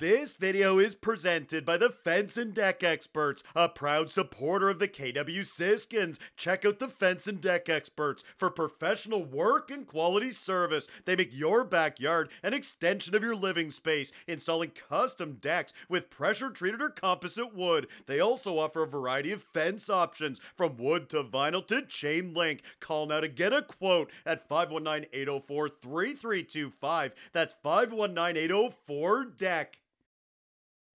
This video is presented by the Fence and Deck Experts, a proud supporter of the KW Siskins. Check out the Fence and Deck Experts for professional work and quality service. They make your backyard an extension of your living space, installing custom decks with pressure-treated or composite wood. They also offer a variety of fence options, from wood to vinyl to chain link. Call now to get a quote at 519-804-3325. That's 519-804-DECK.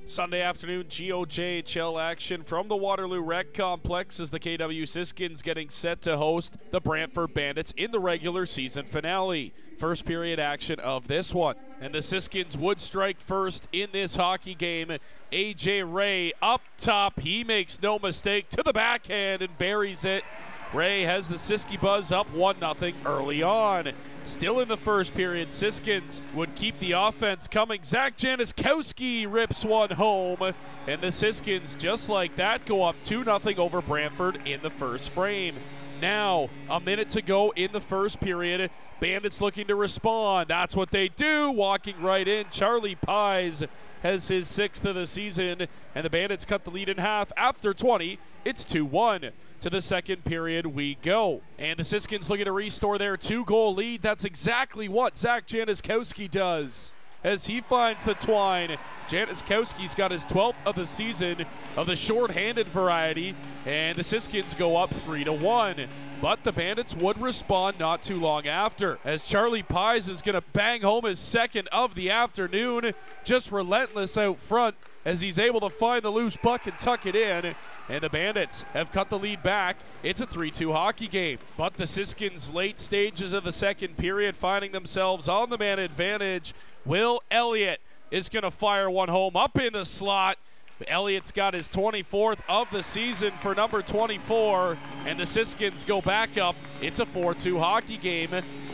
Sunday afternoon, GOJHL action from the Waterloo Rec Complex as the KW Siskins getting set to host the Brantford Bandits in the regular season finale. First period action of this one. And the Siskins would strike first in this hockey game. AJ Ray up top. He makes no mistake to the backhand and buries it. Ray has the Siski Buzz up 1-0 early on. Still in the first period, Siskins would keep the offense coming. Zach Januszkowski rips one home, and the Siskins, just like that, go up 2-0 over Brantford in the first frame. Now, a minute to go in the first period. Bandits looking to respond. That's what they do. Walking right in, Charlie Pyez has his 6th of the season, and the Bandits cut the lead in half. After 20, it's 2-1. To the second period we go. And the Siskins looking to restore their 2-goal lead. That's exactly what Zach Januszkowski does, as he finds the twine. Januszkowski's got his 12th of the season of the shorthanded variety, and the Siskins go up 3-1. But the Bandits would respond not too long after, as Charlie Pyez is gonna bang home his 2nd of the afternoon. Just relentless out front, as he's able to find the loose puck and tuck it in, and the Bandits have cut the lead back. It's a 3-2 hockey game, but the Siskins, late stages of the second period, finding themselves on the man advantage. Will Elliott is gonna fire one home up in the slot. Elliott's got his 24th of the season for number 24, and the Siskins go back up. It's a 4-2 hockey game,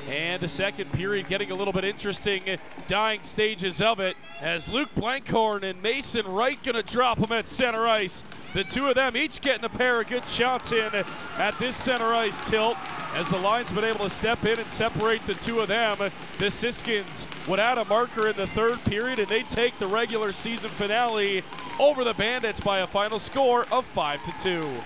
and the second period getting a little bit interesting, dying stages of it, as Luke Blankhorn and Mason Wright gonna drop him at center ice. The two of them each getting a pair of good shots in at this center ice tilt, as the line's been able to step in and separate the two of them. The Siskins would add a marker in the third period, and they take the regular season finale over the Bandits by a final score of 5-2.